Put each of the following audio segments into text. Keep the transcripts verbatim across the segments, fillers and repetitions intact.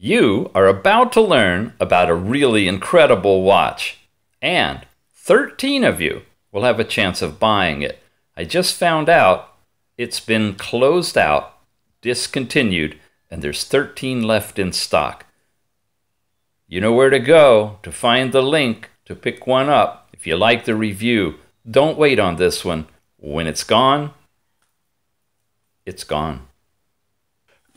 You are about to learn about a really incredible watch, and thirteen of you will have a chance of buying it. I just found out it's been closed out, discontinued, and there's thirteen left in stock. You know where to go to find the link to pick one up. If you like the review, don't wait on this one. When it's gone, it's gone.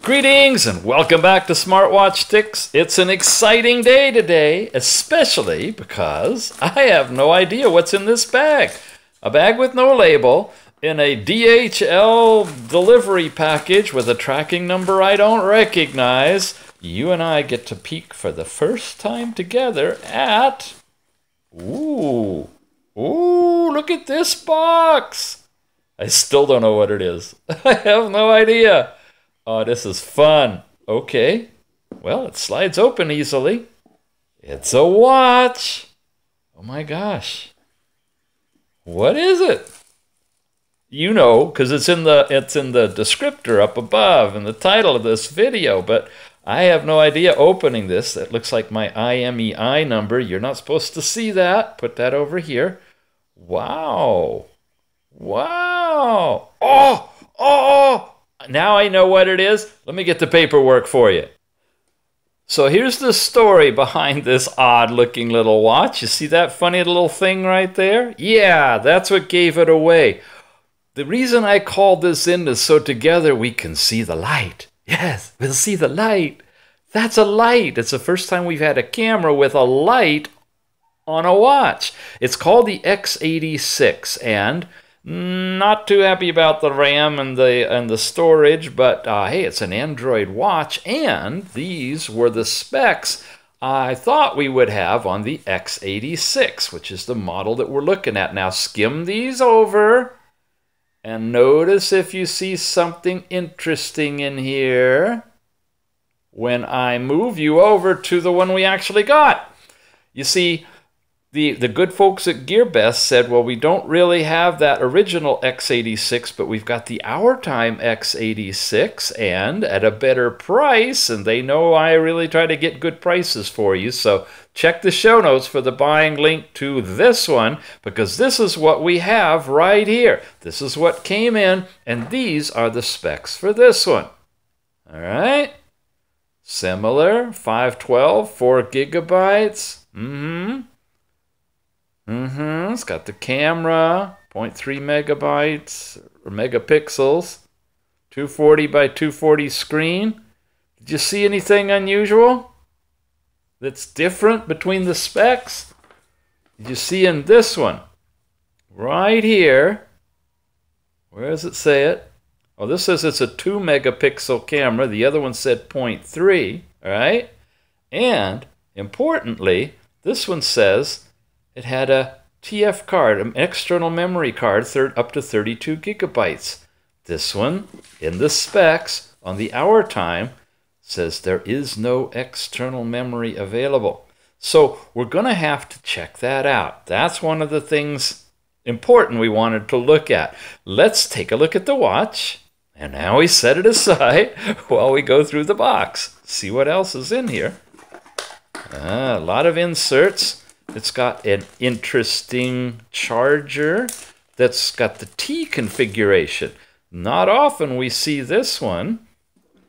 Greetings and welcome back to SmartWatch Ticks. It's an exciting day today, especially because I have no idea what's in this bag. A bag with no label in a D H L delivery package with a tracking number I don't recognize. You and I get to peek for the first time together at... Ooh, ooh, look at this box. I still don't know what it is. I have no idea. Oh, this is fun. Okay. Well, it slides open easily. It's a watch. Oh my gosh. What is it? You know, because it's in the it's in the descriptor up above in the title of this video, but I have no idea opening this. That looks like my I M E I number. You're not supposed to see that. Put that over here. Wow. Wow. Oh, oh. Now I know what it is. Let me get the paperwork for you. So here's the story behind this odd-looking little watch. You see that funny little thing right there? Yeah, that's what gave it away. The reason I called this in is so together we can see the light. Yes, we'll see the light. That's a light. It's the first time we've had a camera with a light on a watch. It's called the X eighty-six, and... not too happy about the RAM and the and the storage, but uh, hey, it's an Android watch, and these were the specs I thought we would have on the X eighty-six, which is the model that we're looking at. Now skim these over and notice if you see something interesting in here when I move you over to the one we actually got. You see, The, the good folks at Gearbest said, well, we don't really have that original X eighty-six, but we've got the Ourtime X eighty-six, and at a better price, and they know I really try to get good prices for you, so check the show notes for the buying link to this one, because this is what we have right here. This is what came in, and these are the specs for this one. All right? Similar, five twelve, four gigabytes. Mm-hmm. Mm-hmm, it's got the camera, zero point three megabytes, or megapixels, two forty by two forty screen. Did you see anything unusual that's different between the specs? Did you see in this one? Right here, where does it say it? Oh, this says it's a two megapixel camera. The other one said zero point three, all right? And, importantly, this one says... it had a T F card, an external memory card, third, up to thirty-two gigabytes. This one, in the specs, on the Ourtime, says there is no external memory available. So we're going to have to check that out. That's one of the things important we wanted to look at. Let's take a look at the watch. And now we set it aside while we go through the box. See what else is in here. Ah, a lot of inserts. It's got an interesting charger that's got the T configuration. Not often we see this one,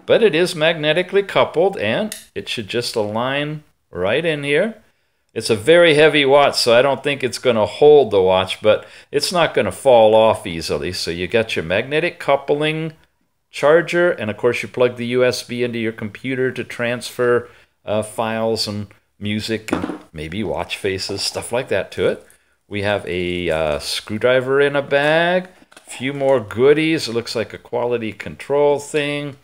but it is magnetically coupled, and it should just align right in here. It's a very heavy watch, so I don't think it's going to hold the watch, but it's not going to fall off easily. So you got your magnetic coupling charger, and of course you plug the U S B into your computer to transfer uh, files and music and maybe watch faces, stuff like that to it. We have a uh, screwdriver in a bag, a few more goodies. It looks like a quality control thing,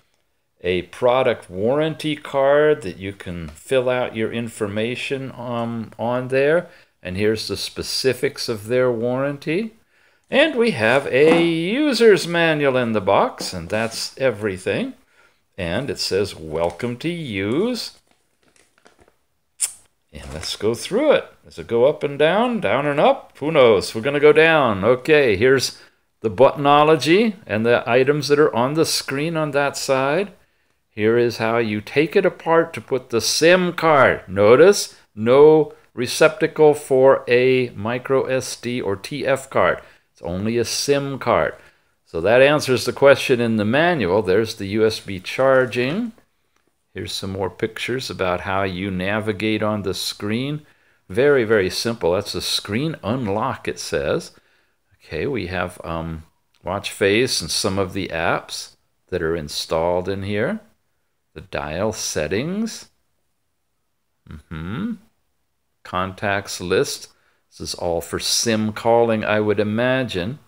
a product warranty card that you can fill out your information um, on there. And here's the specifics of their warranty. And we have a user's manual in the box, and that's everything. And it says, welcome to use. And let's go through it. Does it go up and down, down and up? Who knows? We're going to go down. Okay, here's the buttonology and the items that are on the screen on that side. Here is how you take it apart to put the SIM card. Notice no receptacle for a microSD or T F card. It's only a SIM card. So that answers the question in the manual. There's the U S B charging. Here's some more pictures about how you navigate on the screen. Very, very simple. That's the screen unlock, it says. Okay, we have um, Watch Face and some of the apps that are installed in here. The dial settings, mm-hmm. Contacts list. This is all for SIM calling, I would imagine.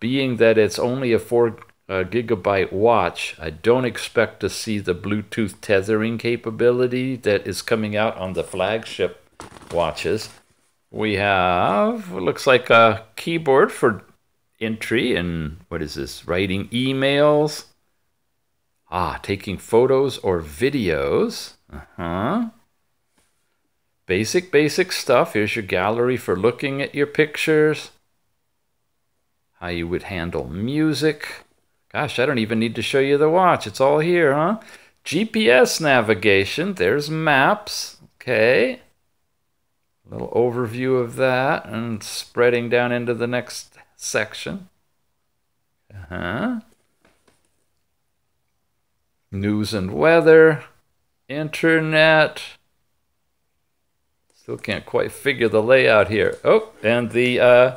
Being that it's only a four uh, gigabyte watch, I don't expect to see the Bluetooth tethering capability that is coming out on the flagship watches. We have what looks like a keyboard for entry and what is this? Writing emails. Ah, taking photos or videos. Uh-huh. Basic, basic stuff. Here's your gallery for looking at your pictures. How you would handle music. Gosh, I don't even need to show you the watch. It's all here, huh? G P S navigation. There's maps. Okay. A little overview of that and spreading down into the next section. Uh-huh. News and weather, internet. Still can't quite figure the layout here. Oh, and the, uh,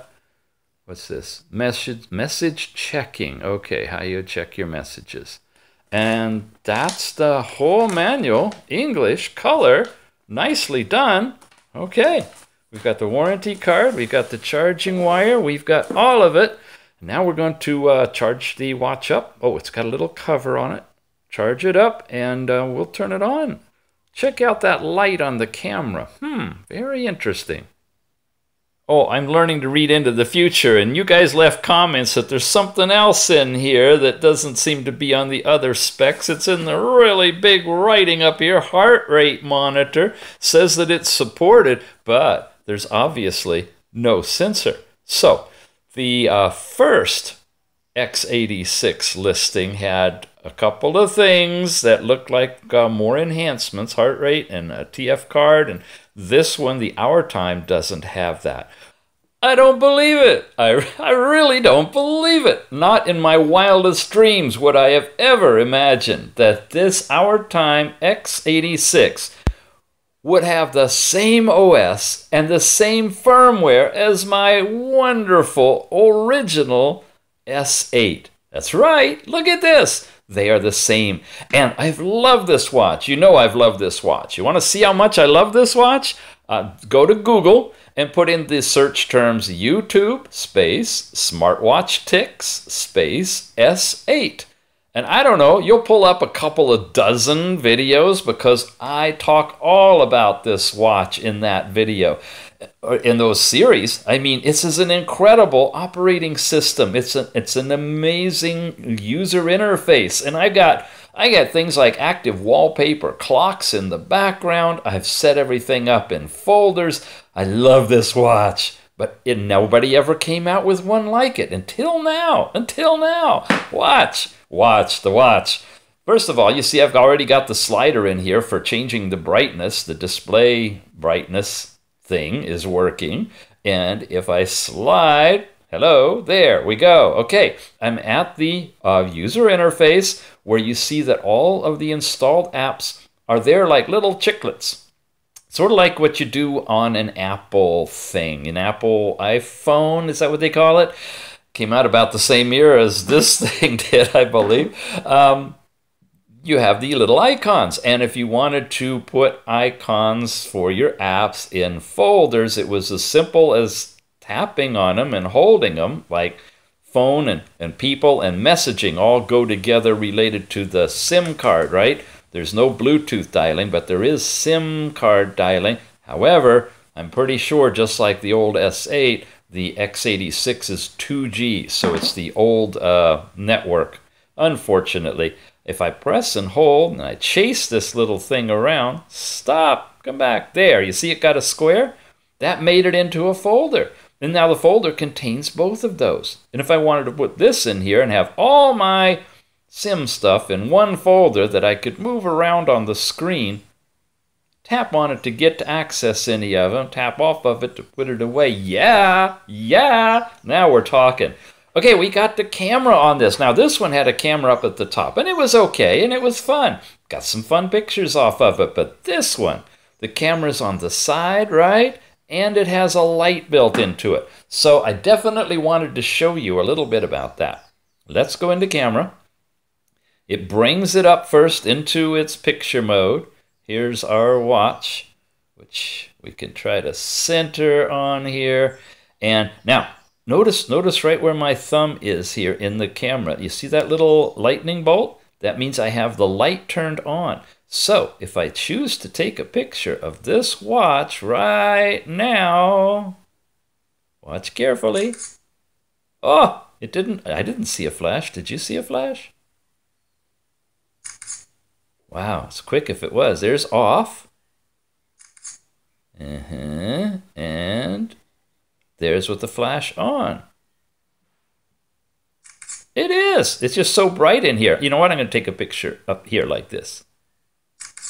what's this? Message, message checking. Okay, how you check your messages. And that's the whole manual, English, color, nicely done. Okay, we've got the warranty card, we've got the charging wire, we've got all of it. Now we're going to uh, charge the watch up. Oh, it's got a little cover on it. Charge it up, and uh, we'll turn it on. Check out that light on the camera. Hmm, very interesting. Oh, I'm learning to read into the future, and you guys left comments that there's something else in here that doesn't seem to be on the other specs. It's in the really big writing up here. Heart rate monitor says that it's supported, but there's obviously no sensor. So the uh, first x eighty-six listing had a couple of things that looked like uh, more enhancements, heart rate and a T F card, and this one, the Ourtime, doesn't have that. I don't believe it. I, I really don't believe it. Not in my wildest dreams would I have ever imagined that this Ourtime x eighty-six would have the same O S and the same firmware as my wonderful original S eight. That's right. Look at this. They are the same. And I've loved this watch. You know I've loved this watch. You want to see how much I love this watch? Uh, go to Google and put in the search terms YouTube space smartwatch ticks space S eight. And I don't know, you'll pull up a couple of dozen videos because I talk all about this watch in that video. In those series, I mean, this is an incredible operating system. It's an it's an amazing user interface, and I got I got things like active wallpaper, clocks in the background. I've set everything up in folders. I love this watch, but it, nobody ever came out with one like it until now. Until now, watch, watch the watch. First of all, you see, I've already got the slider in here for changing the brightness, the display brightness. Thing is working, and if I slide, hello, there we go. Okay, I'm at the uh, user interface where you see that all of the installed apps are there like little chiclets. Sort of like what you do on an Apple thing, an Apple iPhone, is that what they call it? Came out about the same year as this thing did, I believe. Um, you have the little icons, and if you wanted to put icons for your apps in folders, it was as simple as tapping on them and holding them, like phone and, and people and messaging all go together related to the SIM card, right? There's no Bluetooth dialing, but there is SIM card dialing. However, I'm pretty sure just like the old S eight, the x eighty-six is two G, so it's the old uh, network, unfortunately. If I press and hold and I chase this little thing around, stop, come back. There, you see it got a square? That made it into a folder. And now the folder contains both of those. And if I wanted to put this in here and have all my SIM stuff in one folder that I could move around on the screen, tap on it to get to access any of them, tap off of it to put it away. Yeah, yeah, now we're talking. Okay, we got the camera on this. Now this one had a camera up at the top, and it was okay, and it was fun. Got some fun pictures off of it, but this one, the camera's on the side, right? And it has a light built into it. So I definitely wanted to show you a little bit about that. Let's go into camera. It brings it up first into its picture mode. Here's our watch, which we can try to center on here. And now, notice, notice right where my thumb is here in the camera. You see that little lightning bolt? That means I have the light turned on. So if I choose to take a picture of this watch right now, watch carefully. Oh, it didn't, I didn't see a flash. Did you see a flash? Wow, it's quick if it was. There's off. Uh-huh. And there's with the flash on. It is. It's just so bright in here. You know what? I'm going to take a picture up here like this.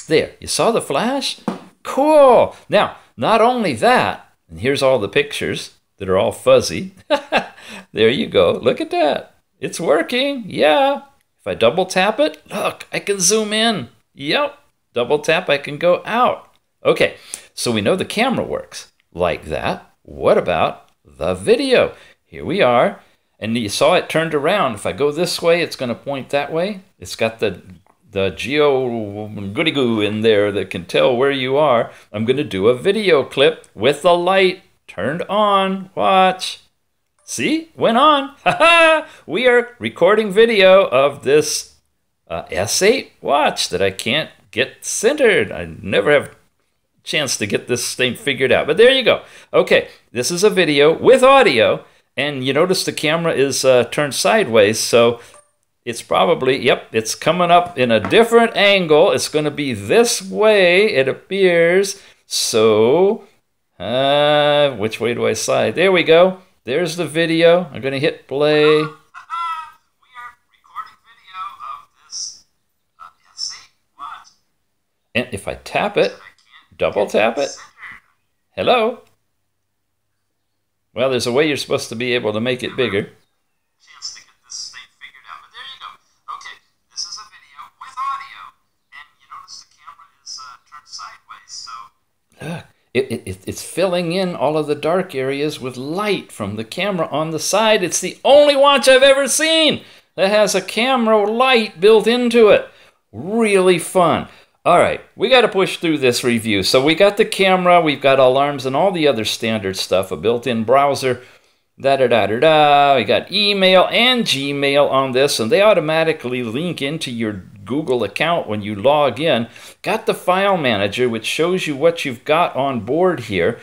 There, you saw the flash? Cool. Now, not only that, and here's all the pictures that are all fuzzy. There you go. Look at that. It's working. Yeah. If I double tap it, look, I can zoom in. Yep. Double tap, I can go out. Okay. So we know the camera works like that. What about the video? Here we are. And you saw it turned around. If I go this way, it's going to point that way. It's got the the geo goody goo in there that can tell where you are. I'm going to do a video clip with the light turned on. Watch. See? Went on. Ha ha! We are recording video of this uh, S eight watch that I can't get centered. I never have a chance to get this thing figured out. But there you go. Okay, this is a video with audio. And you notice the camera is uh, turned sideways, so it's probably, yep, it's coming up in a different angle. It's going to be this way, it appears. So, uh, which way do I slide? There we go. There's the video. I'm going to hit play. We are recording video of this S eight watch. And if I tap it, double tap it, hello. Well, there's a way you're supposed to be able to make it bigger. Chance to get this thing figured out, but there you go. Okay, this is a video with audio, and you notice the camera is uh, turned sideways, so... Look, it, it, it's filling in all of the dark areas with light from the camera on the side. It's the only watch I've ever seen that has a camera light built into it. Really fun. All right, we got to push through this review. So we got the camera, we've got alarms and all the other standard stuff, a built-in browser, da-da-da-da-da. We got email and Gmail on this, and they automatically link into your Google account when you log in. Got the file manager, which shows you what you've got on board here.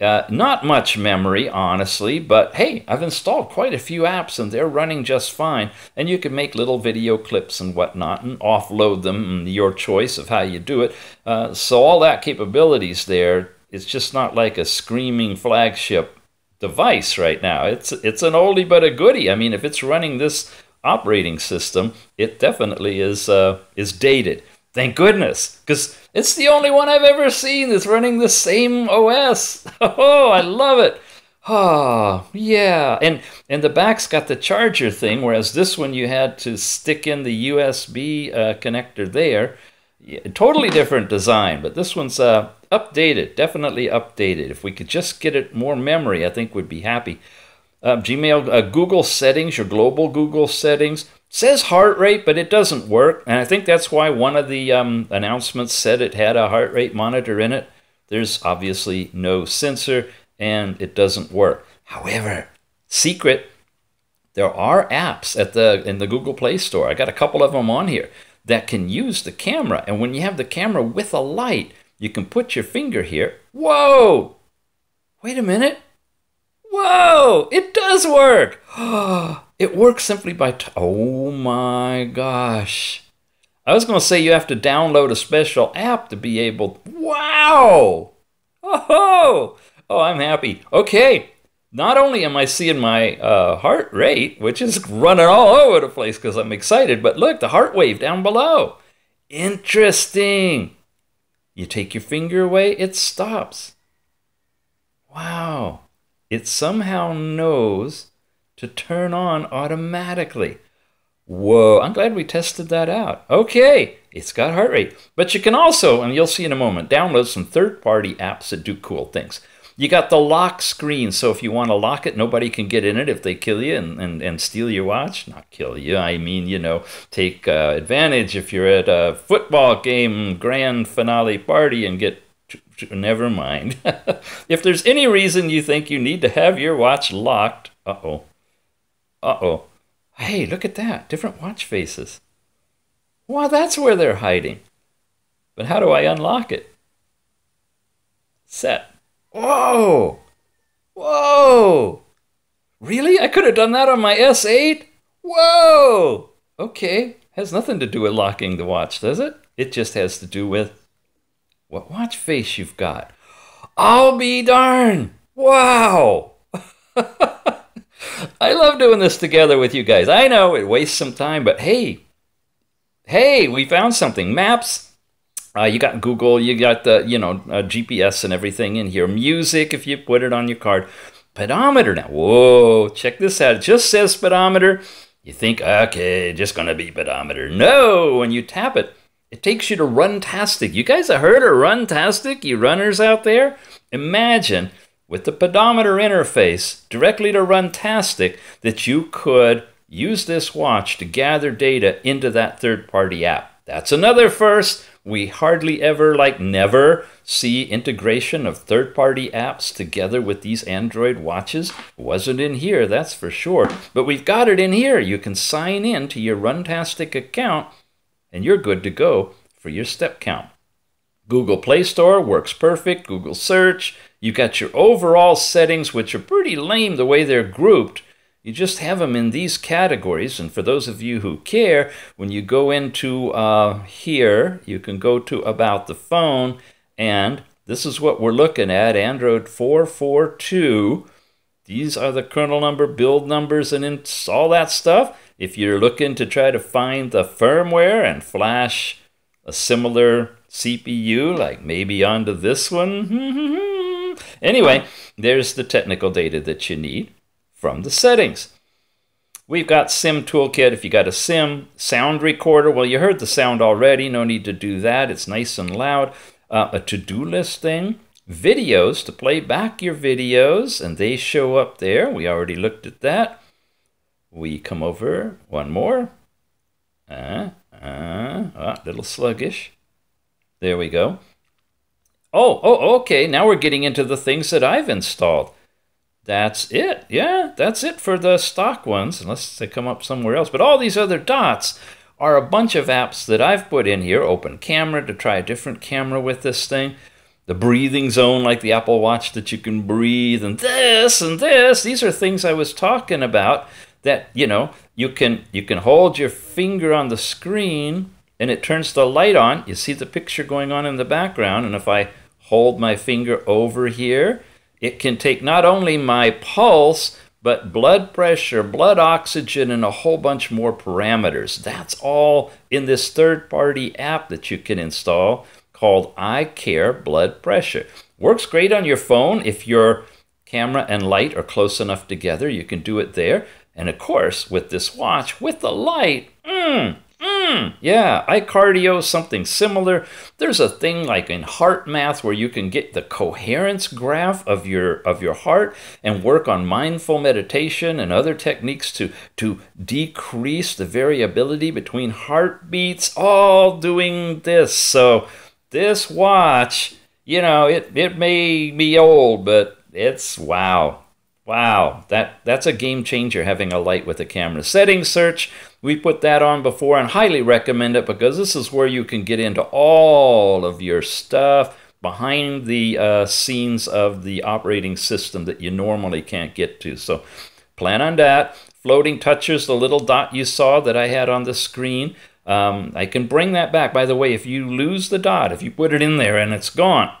Uh, not much memory, honestly, but hey, I've installed quite a few apps, and they're running just fine. And you can make little video clips and whatnot and offload them, your choice of how you do it. Uh, so all that capabilities there, it's just not like a screaming flagship device right now. It's, it's an oldie but a goodie. I mean, if it's running this operating system, it definitely is, uh, is dated. Thank goodness, because it's the only one I've ever seen that's running the same O S. Oh, I love it. Oh, yeah. And and the back's got the charger thing, whereas this one you had to stick in the U S B uh, connector there. Yeah, totally different design, but this one's uh, updated, definitely updated. If we could just get it more memory, I think we'd be happy. Uh, Gmail, uh, Google settings, your global Google settings. Says heart rate, but it doesn't work. And I think that's why one of the um, announcements said it had a heart rate monitor in it. There's obviously no sensor, and it doesn't work. However, secret, there are apps at the in the Google Play Store. I got a couple of them on here that can use the camera. And when you have the camera with a light, you can put your finger here. Whoa! Wait a minute. Whoa! It does work! Oh! It works simply by, t oh my gosh. I was going to say you have to download a special app to be able, wow. Oh, oh, oh, I'm happy. Okay, Not only am I seeing my uh, heart rate, which is running all over the place because I'm excited, but look, the heart wave down below. Interesting. You take your finger away, it stops. Wow. It somehow knows to turn on automatically. Whoa, I'm glad we tested that out. Okay, it's got heart rate. But you can also, and you'll see in a moment, download some third-party apps that do cool things. You got the lock screen, so if you want to lock it, nobody can get in it if they kill you and, and, and steal your watch. Not kill you, I mean, you know, take uh, advantage if you're at a football game grand finale party and get... Never mind. If there's any reason you think you need to have your watch locked... Uh-oh. Uh-oh. Hey, look at that. Different watch faces. Wow, that's where they're hiding. But how do I unlock it? Set. Whoa! Whoa! Really? I could have done that on my S eight? Whoa! Okay. Has nothing to do with locking the watch, does it? It just has to do with what watch face you've got. I'll be darn! Wow! I love doing this together with you guys. I know it wastes some time, but hey, hey, we found something. Maps. Uh, you got Google, you got the, you know, uh, G P S and everything in here. Music, if you put it on your card. Pedometer now. Whoa, check this out. It just says pedometer. You think, okay, just going to be pedometer. No, when you tap it, it takes you to Runtastic. You guys have heard of Runtastic, you runners out there? Imagine with the pedometer interface directly to Runtastic that you could use this watch to gather data into that third-party app. That's another first. We hardly ever, like never, see integration of third-party apps together with these Android watches. Wasn't in here, that's for sure. But we've got it in here. You can sign in to your Runtastic account, and you're good to go for your step count. Google Play Store works perfect. Google Search. You got your overall settings, which are pretty lame the way they're grouped. You just have them in these categories, and for those of you who care, when you go into uh, here, you can go to About the Phone, and this is what we're looking at, Android four four two. These are the kernel number, build numbers, and all that stuff. If you're looking to try to find the firmware and flash a similar C P U, like maybe onto this one. Anyway, there's the technical data that you need from the settings. We've got SIM Toolkit if you got a SIM, sound recorder. Well, you heard the sound already, no need to do that. It's nice and loud. Uh, a to-do list thing, videos to play back your videos, and they show up there. We already looked at that. We come over one more. Uh, uh, uh, little sluggish. There we go. Oh, oh, okay. Now we're getting into the things that I've installed. That's it. Yeah, that's it for the stock ones, unless they come up somewhere else. But all these other dots are a bunch of apps that I've put in here. Open camera to try a different camera with this thing. The breathing zone, like the Apple Watch that you can breathe, and this and this. These are things I was talking about that, you know, you can, you can hold your finger on the screen and it turns the light on. You see the picture going on in the background. And if I hold my finger over here, it can take not only my pulse, but blood pressure, blood oxygen, and a whole bunch more parameters. That's all in this third-party app that you can install called iCare Blood Pressure. Works great on your phone. If your camera and light are close enough together, you can do it there. And of course, with this watch, with the light, mmm, Mm, yeah, iCardio, something similar. There's a thing like in heart math where you can get the coherence graph of your of your heart and work on mindful meditation and other techniques to, to decrease the variability between heartbeats, all doing this. So this watch, you know, it, it may be old, but it's wow. Wow, that, that's a game changer, having a light with a camera. Settings search, we put that on before and highly recommend it because this is where you can get into all of your stuff behind the uh, scenes of the operating system that you normally can't get to. So plan on that. Floating touchers, the little dot you saw that I had on the screen. Um, I can bring that back. By the way, if you lose the dot, if you put it in there and it's gone,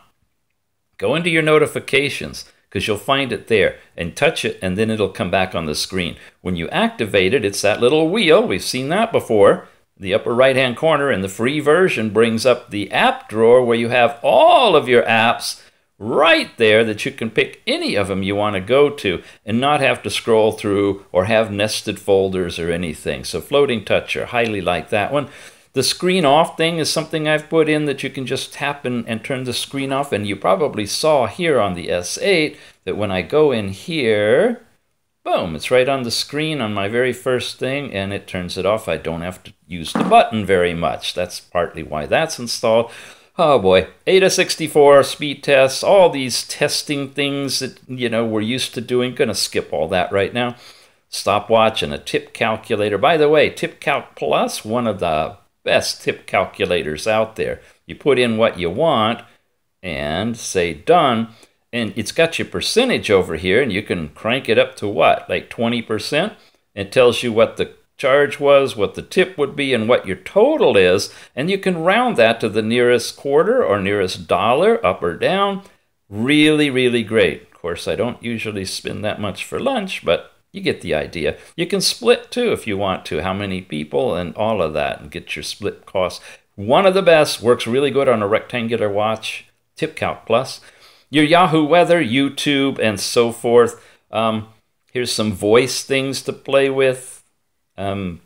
go into your notifications. because you'll find it there and touch it, and then it'll come back on the screen. When you activate it, it's that little wheel. We've seen that before. The upper right-hand corner in the free version brings up the app drawer where you have all of your apps right there that you can pick any of them you want to go to and not have to scroll through or have nested folders or anything. So floating toucher, highly like that one. The screen off thing is something I've put in that you can just tap and, and turn the screen off. And you probably saw here on the S eight that when I go in here, boom, it's right on the screen on my very first thing, and it turns it off. I don't have to use the button very much. That's partly why that's installed. Oh boy, A I D A sixty-four, speed tests, all these testing things that, you know, we're used to doing. Gonna skip all that right now. Stopwatch and a tip calculator. By the way, Tip Calc Plus, one of the best tip calculators out there. You put in what you want and say done. And it's got your percentage over here, and you can crank it up to what, like twenty percent? It tells you what the charge was, what the tip would be, and what your total is. And you can round that to the nearest quarter or nearest dollar, up or down. Really, really great. Of course, I don't usually spend that much for lunch, but you get the idea. You can split, too, if you want to, how many people and all of that, and get your split cost. One of the best, works really good on a rectangular watch, Tip Calc Plus. Your Yahoo Weather, YouTube, and so forth. Um, here's some voice things to play with. Um,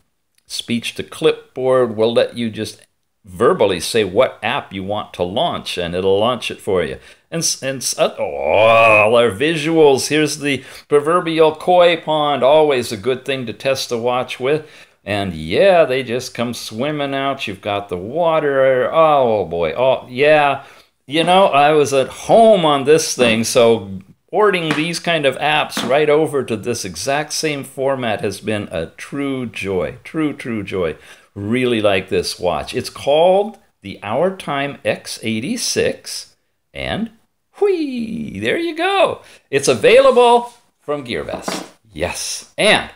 speech to clipboard will let you just verbally say what app you want to launch, and it'll launch it for you. And, and uh, oh, all our visuals. Here's the proverbial koi pond, always a good thing to test a watch with. And yeah, they just come swimming out. You've got the water. Oh, boy. Oh, yeah. You know, I was at home on this thing, so porting these kind of apps right over to this exact same format has been a true joy. True, true joy. Really like this watch. It's called the Ourtime X eighty-six, and whee, there you go. It's available from Gearbest. Yes. And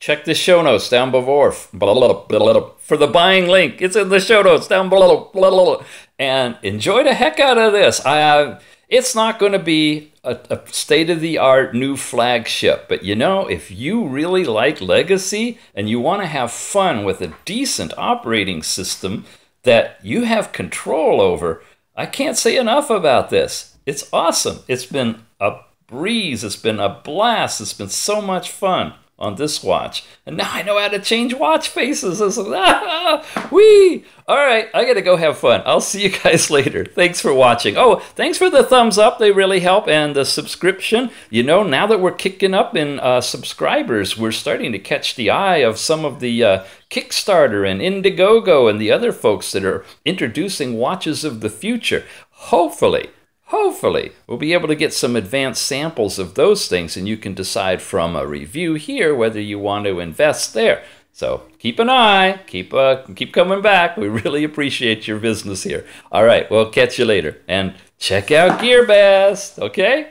check the show notes down below for the buying link. It's in the show notes down below. And enjoy the heck out of this. I, uh, it's not going to be a, a state-of-the-art new flagship. But, you know, if you really like legacy and you want to have fun with a decent operating system that you have control over, I can't say enough about this. It's awesome. It's been a breeze. It's been a blast. It's been so much fun on this watch. And now I know how to change watch faces. Whee! All right, I gotta go have fun. I'll see you guys later. Thanks for watching. Oh, thanks for the thumbs up. They really help. And the subscription. You know, now that we're kicking up in uh, subscribers, we're starting to catch the eye of some of the uh, Kickstarter and Indiegogo and the other folks that are introducing watches of the future. Hopefully, Hopefully, we'll be able to get some advanced samples of those things, and you can decide from a review here whether you want to invest there. So keep an eye, keep, uh, keep coming back. We really appreciate your business here. All right, we'll catch you later. And check out Gearbest, okay?